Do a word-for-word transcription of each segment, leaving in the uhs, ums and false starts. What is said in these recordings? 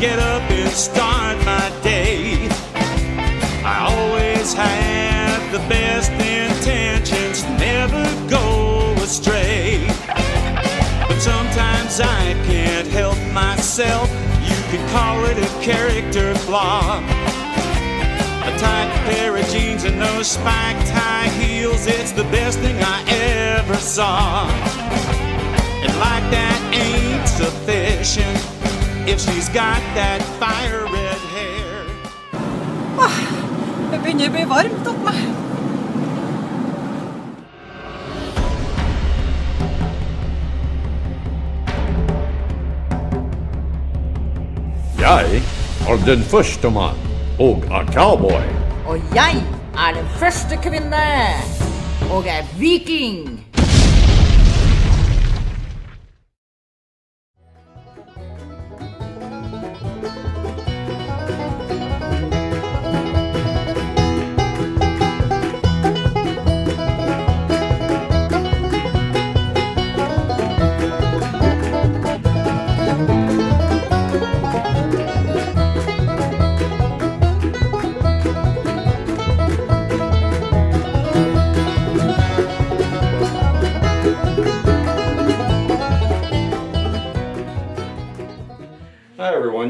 get up and start my day. I always have the best intentions, never go astray. But sometimes I can't help myself, you could call it a character flaw. A tight pair of jeans and no spiked high heels, it's the best thing I ever saw. And like that ain't sufficient if she's got that fire red hair. Ah, det begynner å bli varmt opp meg. Jeg er den første mann og er cowboy. Og jeg er den første kvinne og er viking.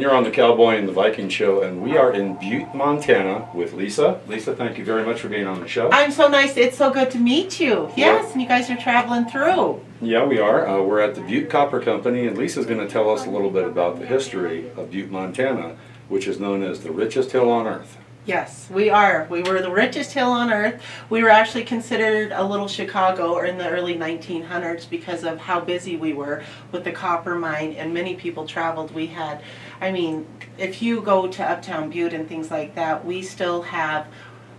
You're on The Cowboy and the Viking Show, and we are in Butte, Montana with Lisa. Lisa, thank you very much for being on the show. I'm so nice. It's so good to meet you. Yes, yeah. And you guys are traveling through. Yeah, we are. Uh, we're at the Butte Copper Company, and Lisa's going to tell us a little bit about the history of Butte, Montana, which is known as the richest hill on earth. Yes, we are. We were the richest hill on earth. We were actually considered a little Chicago in the early nineteen hundreds because of how busy we were with the copper mine, and many people traveled. We had, I mean, if you go to Uptown Butte and things like that, we still have,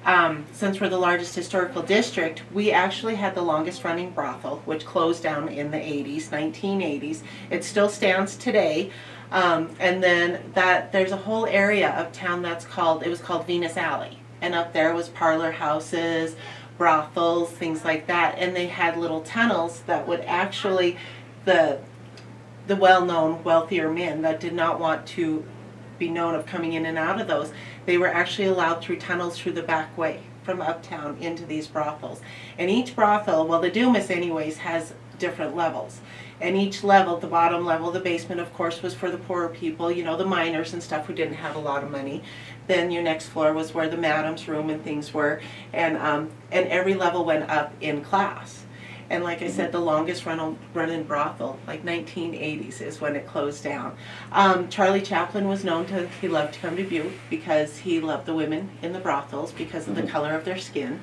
um, since we're the largest historical district, we actually had the longest running brothel, which closed down in the eighties, nineteen eighties. It still stands today. Um, and then that there's a whole area uptown that's called, it was called Venus Alley. And up there was parlor houses, brothels, things like that. And they had little tunnels that would actually, the, the well-known wealthier men that did not want to be known of coming in and out of those, they were actually allowed through tunnels through the back way from uptown into these brothels. And each brothel, well, the Dumas anyways, has different levels. And each level, the bottom level, the basement, of course, was for the poorer people, you know, the miners and stuff who didn't have a lot of money. Then your next floor was where the madam's room and things were. And, um, and every level went up in class. And like I said, the longest run running brothel, like nineteen eighties is when it closed down. Um, Charlie Chaplin was known to, he loved to come to Butte because he loved the women in the brothels because of the color of their skin.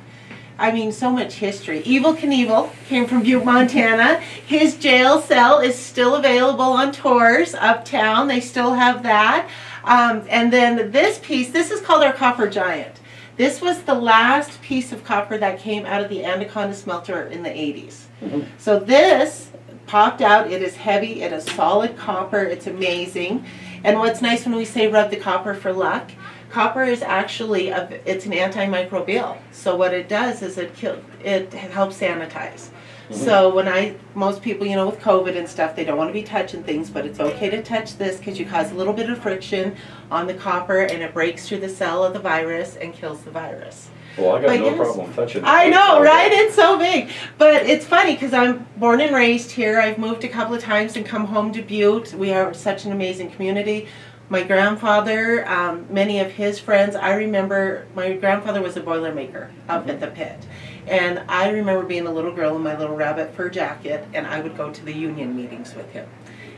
I mean, so much history. Evel Knievel came from Butte, Montana. His jail cell is still available on tours uptown. They still have that. Um, and then this piece, this is called our Copper Giant. This was the last piece of copper that came out of the Anaconda smelter in the eighties. Mm-hmm. So this popped out. It is heavy. It is solid copper. It's amazing. And what's nice when we say rub the copper for luck, copper is actually, a, it's an antimicrobial. So what it does is it kill, it helps sanitize. Mm-hmm. So when I, most people, you know, with COVID and stuff, they don't want to be touching things, but it's okay to touch this because you cause a little bit of friction on the copper and it breaks through the cell of the virus and kills the virus. Well, I got but no yes, problem touching it. I know, right? It's so big. But it's funny because I'm born and raised here. I've moved a couple of times and come home to Butte. We are such an amazing community. My grandfather, um, many of his friends, I remember, my grandfather was a boilermaker up mm-hmm. at the pit. And I remember being a little girl in my little rabbit fur jacket, and I would go to the union meetings with him.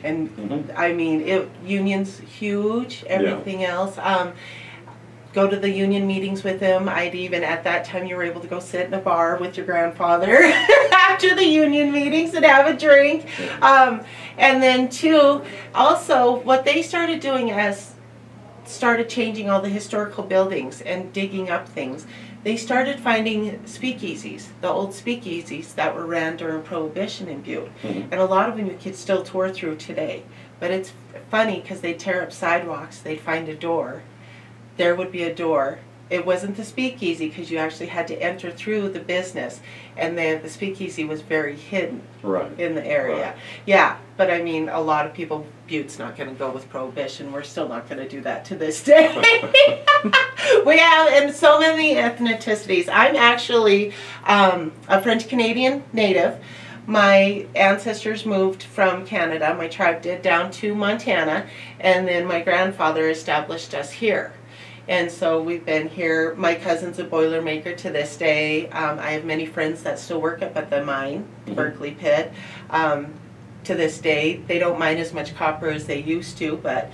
And mm-hmm. I mean, it, unions huge, everything yeah. else. Um, go to the union meetings with him. I'd even, at that time, you were able to go sit in a bar with your grandfather after the union meetings and have a drink. Um, and then, two, also, what they started doing as started changing all the historical buildings and digging up things. They started finding speakeasies, the old speakeasies that were ran during Prohibition in Butte. Mm-hmm. And a lot of them you could still tour through today. But it's funny because they'd tear up sidewalks, they'd find a door. There would be a door It wasn't the speakeasy, because you actually had to enter through the business, and then the speakeasy was very hidden right. in the area. Right. Yeah, but I mean, a lot of people, Butte's not going to go with Prohibition. We're still not going to do that to this day. We have and so many ethnicities. I'm actually um, a French-Canadian native. My ancestors moved from Canada, my tribe did, down to Montana, and then my grandfather established us here. And so we've been here. My cousin's a boilermaker to this day. Um, I have many friends that still work up at the mine, mm-hmm. Berkeley Pit. Um, to this day, they don't mine as much copper as they used to, but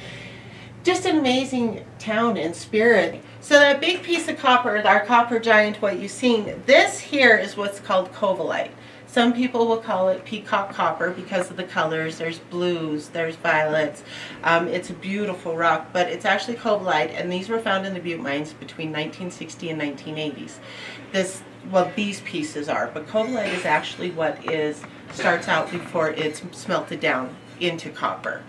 just an amazing town and spirit. So that big piece of copper, our copper giant, what you've seen, this here is what's called covellite. Some people will call it peacock copper because of the colors. There's blues, there's violets. Um, it's a beautiful rock, but it's actually covellite, and these were found in the Butte mines between nineteen sixty and nineteen eighties. This, well, these pieces are, but covellite is actually what is starts out before it's smelted down into copper.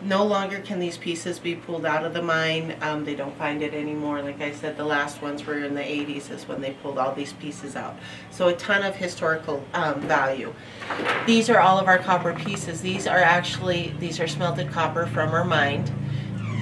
No longer can these pieces be pulled out of the mine. Um, they don't find it anymore. Like I said, the last ones were in the eighties is when they pulled all these pieces out. So a ton of historical um, value. These are all of our copper pieces. These are actually, these are smelted copper from our mine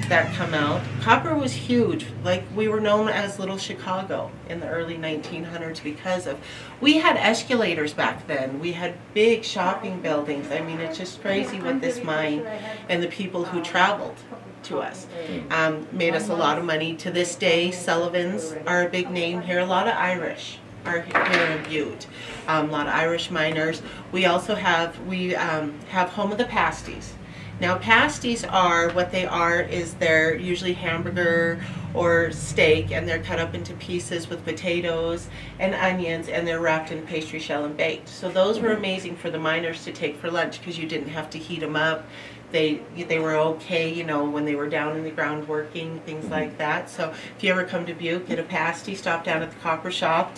that come out. Copper was huge. Like, we were known as Little Chicago in the early nineteen hundreds because of, we had escalators back then. We had big shopping buildings. I mean, it's just crazy with this mine and the people who traveled to us. Um, made us a lot of money. To this day, Sullivans are a big name here. A lot of Irish are here in Butte. Um, a lot of Irish miners. We also have, we um, have Home of the Pasties. Now, pasties are, what they are is they're usually hamburger or steak, and they're cut up into pieces with potatoes and onions, and they're wrapped in pastry shell and baked. So those were amazing for the miners to take for lunch because you didn't have to heat them up. They, they were okay, you know, when they were down in the ground working, things like that. So if you ever come to Butte, get a pasty, stop down at the copper shop,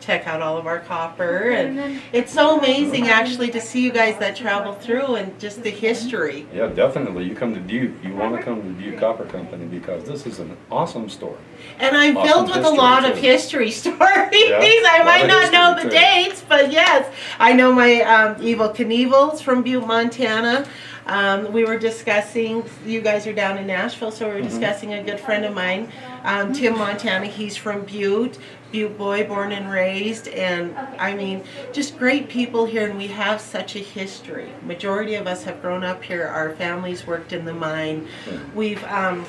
check out all of our copper. And it's so amazing, actually, to see you guys that travel through and just the history. Yeah, definitely. You come to Butte, you want to come to Butte Copper Company because this is an awesome story. And I'm awesome filled with a lot too. of history stories. Yeah, I might not know the too. dates, but yes, I know my um, Evel Knievel's from Butte, Montana. Um, we were discussing, you guys are down in Nashville, so we were discussing a good friend of mine, um, Tim Montana. He's from Butte, Butte boy, born and raised, and I mean, just great people here, and we have such a history. Majority of us have grown up here. Our families worked in the mine. We've, um,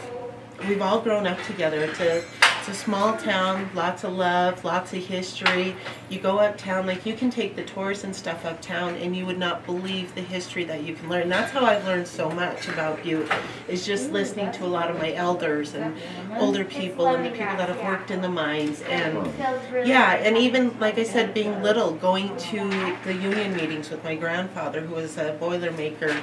we've all grown up together. It's a, it's a small town, lots of love, lots of history. You go uptown, like you can take the tours and stuff uptown, and you would not believe the history that you can learn. That's how I've learned so much about Butte, is just listening to a lot of my elders and older people and the people that have worked in the mines. And yeah, and even, like I said, being little, going to the union meetings with my grandfather, who was a boilermaker.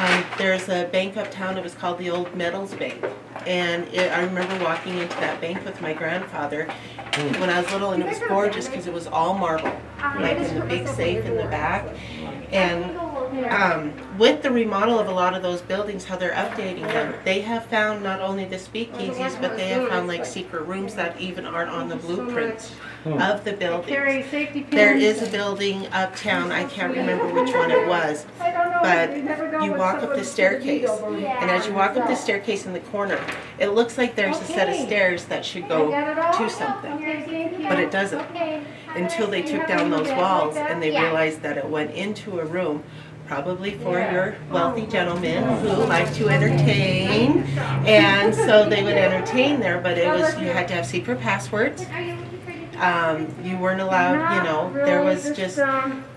Um, there's a bank uptown, it was called the Old Metals Bank. And it, I remember walking into that bank with my grandfather mm. when I was little, and it was gorgeous because it was all marble, like in the big safe in the back. And um, with the remodel of a lot of those buildings, how they're updating them, they have found not only the speakeasies, but they have found like secret rooms that even aren't on the blueprints of the buildings. There is a building uptown, I can't remember which one it was, but you walk up the staircase, and as you walk up the staircase in the corner, it looks like there's a set of stairs that should go to something, but it doesn't, until they took down those walls and they realized that it went into a room, probably for your wealthy gentlemen who like to entertain, and so they would entertain there, but it was, you had to have secret passwords. Um, you weren't allowed, you know, there was just,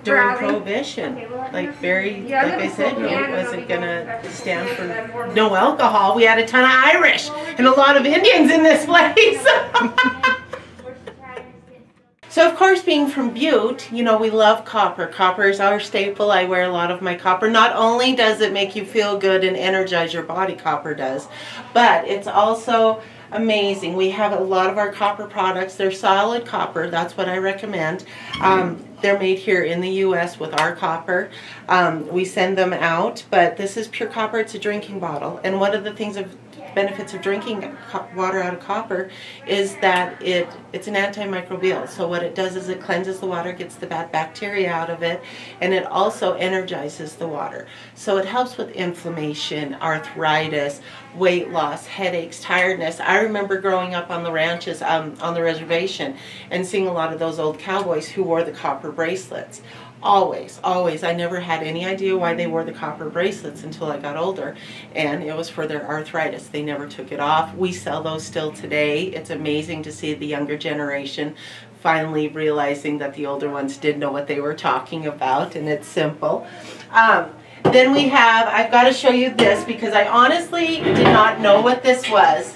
during Prohibition, like very, like I said, Butte wasn't going to stand for no alcohol. We had a ton of Irish and a lot of Indians in this place. So of course, being from Butte, you know, we love copper. Copper is our staple. I wear a lot of my copper. Not only does it make you feel good and energize your body, copper does, but it's also amazing. We have a lot of our copper products. They're solid copper. That's what I recommend. Um, They're made here in the U S with our copper. Um, we send them out, but this is pure copper. It's a drinking bottle. And one of the things of benefits of drinking water out of copper is that it it's an antimicrobial. So what it does is it cleanses the water, gets the bad bacteria out of it, and it also energizes the water. So it helps with inflammation, arthritis, weight loss, headaches, tiredness. I remember growing up on the ranches, um, on the reservation, and seeing a lot of those old cowboys who wore the copper bracelets. Always, always. I never had any idea why they wore the copper bracelets until I got older, and it was for their arthritis. They never took it off. We sell those still today. It's amazing to see the younger generation finally realizing that the older ones did know what they were talking about, and it's simple. Um, then we have, I've got to show you this because I honestly did not know what this was,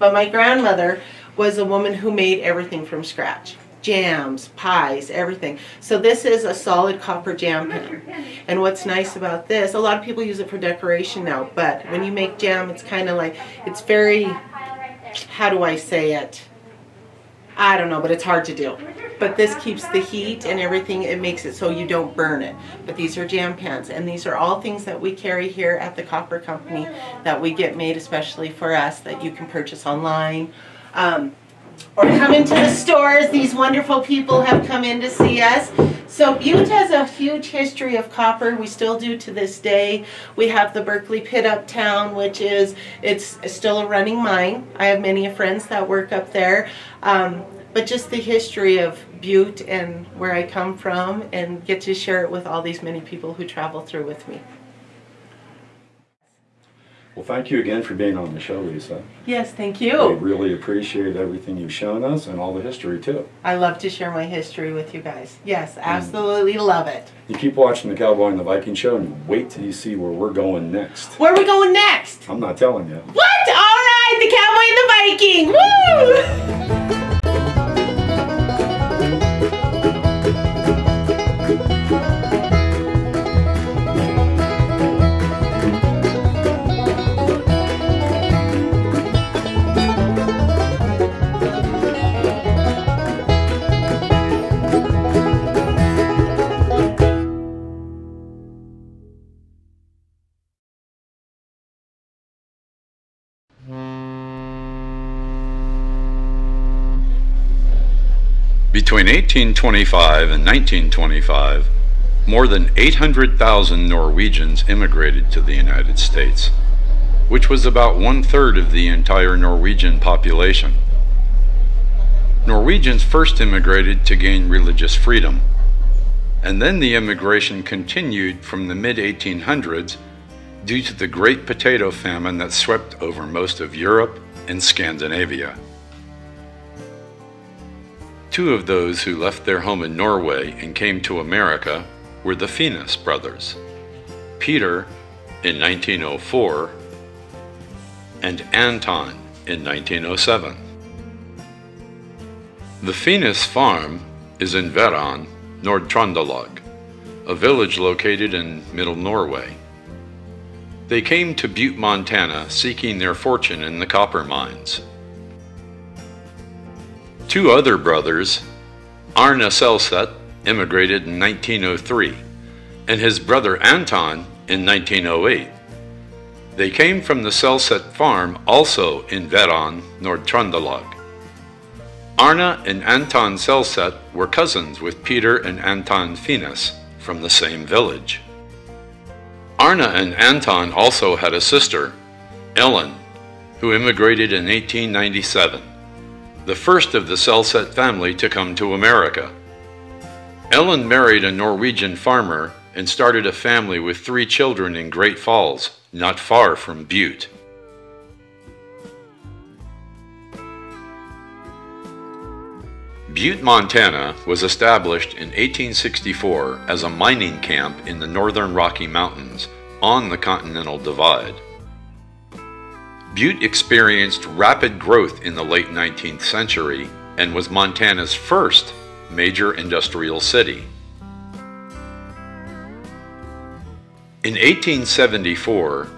but my grandmother was a woman who made everything from scratch. Jams, pies, everything. So this is a solid copper jam pan. And what's nice about this, a lot of people use it for decoration now, but when you make jam, it's kind of like, it's very, how do I say it? I don't know, but it's hard to do. But this keeps the heat and everything. It makes it so you don't burn it. But these are jam pans, and these are all things that we carry here at the Copper Company that we get made especially for us that you can purchase online. Um, Or come into the stores. These wonderful people have come in to see us. So Butte has a huge history of copper. We still do to this day. We have the Berkeley Pit uptown, which is, it's still a running mine. I have many friends that work up there. Um, but just the history of Butte and where I come from, and get to share it with all these many people who travel through with me. Well, thank you again for being on the show, Lisa. Yes, thank you. We really appreciate everything you've shown us and all the history, too. I love to share my history with you guys. Yes, absolutely mm. love it. You keep watching The Cowboy and the Viking Show, and wait till you see where we're going next. Where are we going next? I'm not telling you. What? All right, The Cowboy and the Viking. Woo! Between eighteen twenty-five and nineteen twenty-five, more than eight hundred thousand Norwegians immigrated to the United States, which was about one-third of the entire Norwegian population. Norwegians first immigrated to gain religious freedom, and then the immigration continued from the mid eighteen hundreds due to the Great Potato Famine that swept over most of Europe and Scandinavia. Two of those who left their home in Norway and came to America were the Finnes brothers, Peter in nineteen oh four and Anton in nineteen oh seven. The Finnes farm is in Veran, Nord-Trondelag, a village located in middle Norway. They came to Butte, Montana, seeking their fortune in the copper mines. Two other brothers, Arne Selset, immigrated in nineteen oh three, and his brother Anton in nineteen oh eight. They came from the Selset farm, also in Veran, Nord-Trondelag. Arne and Anton Selset were cousins with Peter and Anton Finnes from the same village. Arne and Anton also had a sister, Ellen, who immigrated in eighteen ninety-seven. The first of the Selset family to come to America. Ellen married a Norwegian farmer and started a family with three children in Great Falls, not far from Butte. Butte, Montana was established in eighteen sixty-four as a mining camp in the northern Rocky Mountains on the Continental Divide. Butte experienced rapid growth in the late nineteenth century and was Montana's first major industrial city. In eighteen seventy-four,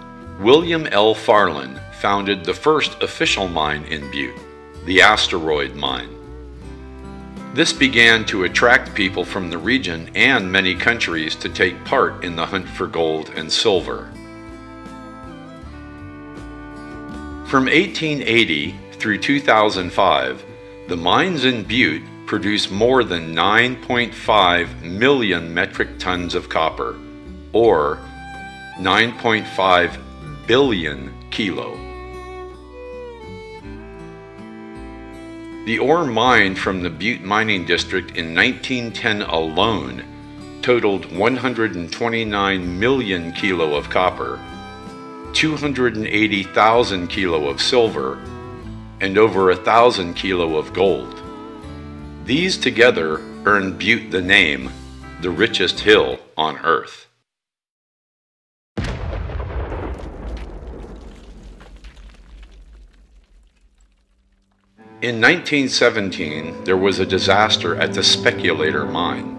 William L. Farlin founded the first official mine in Butte, the Asteroid Mine. This began to attract people from the region and many countries to take part in the hunt for gold and silver. From eighteen eighty through two thousand five, the mines in Butte produced more than nine point five million metric tons of copper, or nine point five billion kilo. The ore mined from the Butte Mining District in nineteen ten alone totaled one hundred twenty-nine million kilo of copper, two hundred eighty thousand kilo of silver, and over a thousand kilo of gold. These together earned Butte the name, the richest hill on earth. In nineteen seventeen, there was a disaster at the Speculator Mine.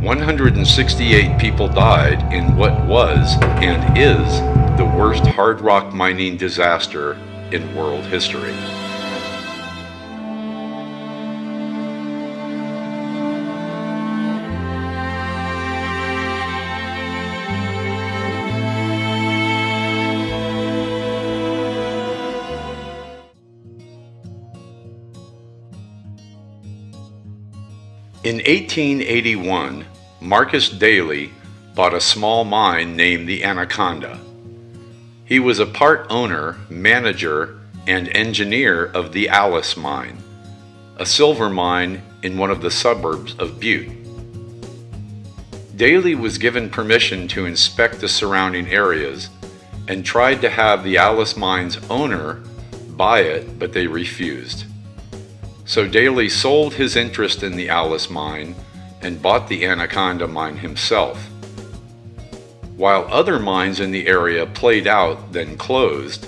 one hundred sixty-eight people died in what was, and is, the worst hard rock mining disaster in world history. In eighteen eighty-one, Marcus Daly bought a small mine named the Anaconda. He was a part owner, manager, and engineer of the Alice Mine, a silver mine in one of the suburbs of Butte. Daly was given permission to inspect the surrounding areas and tried to have the Alice Mine's owner buy it, but they refused. So Daly sold his interest in the Alice Mine and bought the Anaconda Mine himself. While other mines in the area played out, then closed,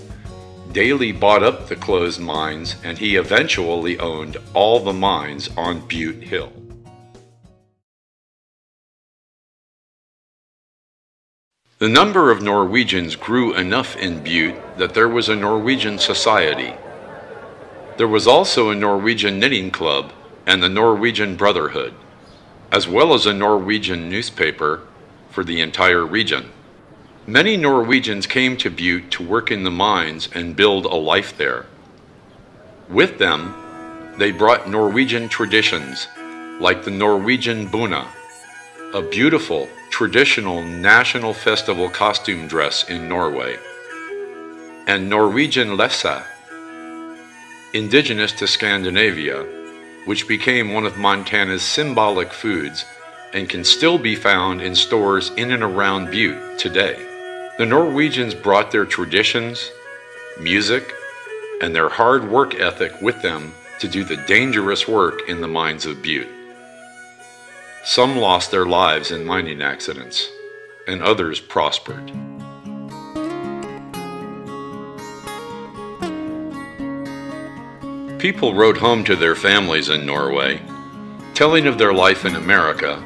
Daly bought up the closed mines, and he eventually owned all the mines on Butte Hill. The number of Norwegians grew enough in Butte that there was a Norwegian society. There was also a Norwegian knitting club and the Norwegian Brotherhood, as well as a Norwegian newspaper for the entire region. Many Norwegians came to Butte to work in the mines and build a life there. With them, they brought Norwegian traditions, like the Norwegian Buna, a beautiful, traditional national festival costume dress in Norway, and Norwegian Lefse, indigenous to Scandinavia, which became one of Montana's symbolic foods and can still be found in stores in and around Butte today. The Norwegians brought their traditions, music, and their hard work ethic with them to do the dangerous work in the mines of Butte. Some lost their lives in mining accidents, and others prospered. People rode home to their families in Norway, telling of their life in America,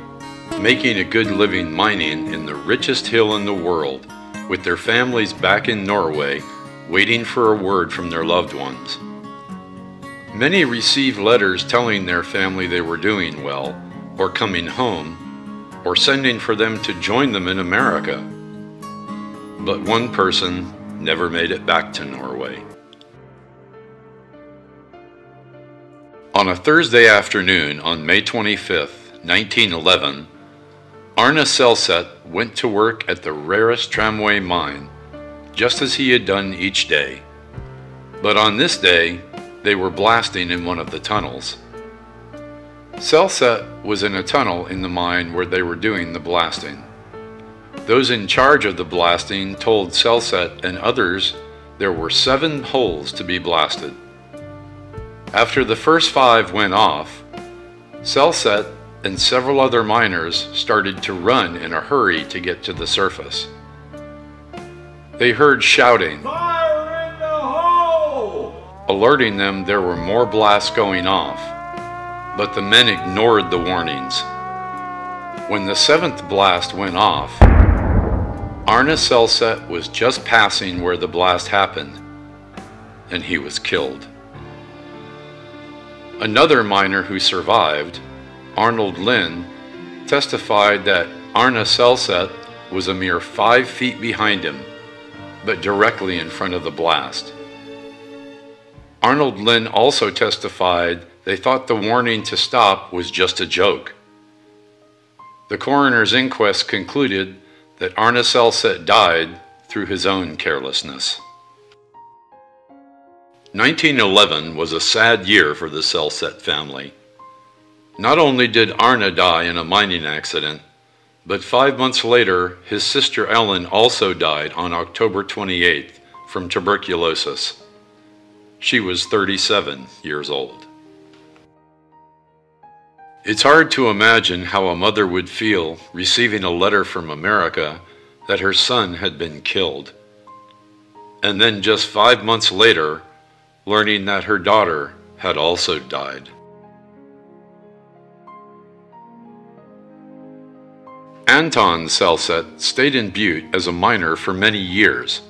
making a good living mining in the richest hill in the world, with their families back in Norway, waiting for a word from their loved ones. Many received letters telling their family they were doing well, or coming home, or sending for them to join them in America. But one person never made it back to Norway. On a Thursday afternoon on May twenty-fifth, nineteen eleven, Arne Selset went to work at the rarest tramway mine, just as he had done each day. But on this day, they were blasting in one of the tunnels. Selset was in a tunnel in the mine where they were doing the blasting. Those in charge of the blasting told Selset and others there were seven holes to be blasted. After the first five went off, Selset and several other miners started to run in a hurry to get to the surface. They heard shouting, "Fire in the hole!" alerting them there were more blasts going off, but the men ignored the warnings. When the seventh blast went off, Arne Selset was just passing where the blast happened, and he was killed. Another miner who survived, Arnold Lynn, testified that Arne Selset was a mere five feet behind him, but directly in front of the blast. Arnold Lynn also testified they thought the warning to stop was just a joke. The coroner's inquest concluded that Arne Selset died through his own carelessness. nineteen eleven was a sad year for the Selset family. Not only did Arne die in a mining accident, but five months later, his sister Ellen also died on October twenty-eighth from tuberculosis. She was thirty-seven years old. It's hard to imagine how a mother would feel receiving a letter from America that her son had been killed, and then just five months later, learning that her daughter had also died. Anton Selset stayed in Butte as a miner for many years.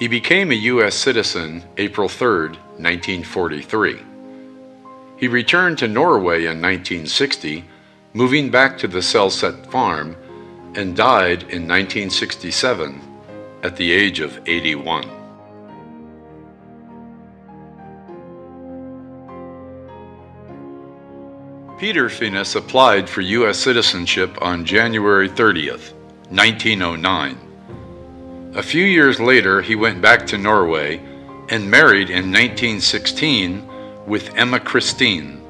He became a U S citizen April third, nineteen forty-three. He returned to Norway in nineteen sixty, moving back to the Selset farm, and died in nineteen sixty-seven at the age of eighty-one. Peter Finnes applied for U S citizenship on January thirtieth, nineteen oh nine. A few years later, he went back to Norway and married in nineteen sixteen with Emma Christine,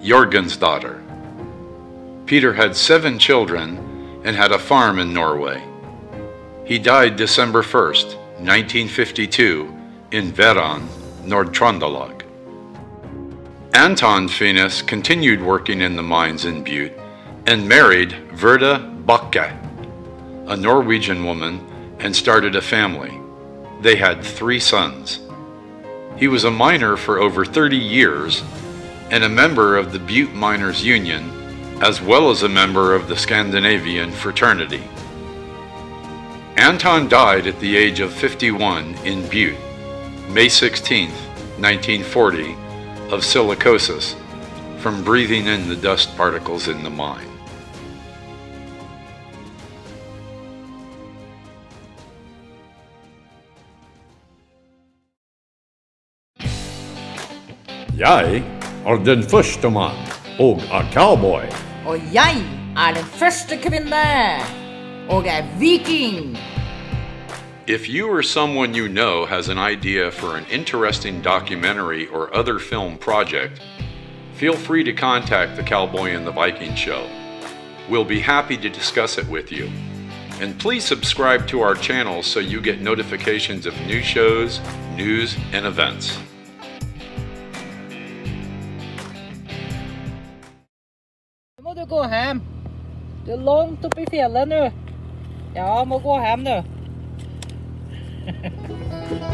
Jorgen's daughter. Peter had seven children and had a farm in Norway. He died December first, nineteen fifty-two, in Veran, Nord-Trondelag. Anton Finnes continued working in the mines in Butte and married Verda Bakke, a Norwegian woman, and started a family. They had three sons. He was a miner for over thirty years and a member of the Butte Miners Union, as well as a member of the Scandinavian fraternity. Anton died at the age of fifty-one in Butte, May sixteenth, nineteen forty, of silicosis from breathing in the dust particles in the mine. Jeg er den første mann og er cowboy. Og jeg er den første kvinne og er viking. If you or someone you know has an idea for an interesting documentary or other film project, feel free to contact The Cowboy and the Viking Show. We'll be happy to discuss it with you. And please subscribe to our channel so you get notifications of new shows, news, and events. Nå må du gå hem. Du er langt oppe I fjellet nå. Ja, må gå hem nå. Ha ha ha.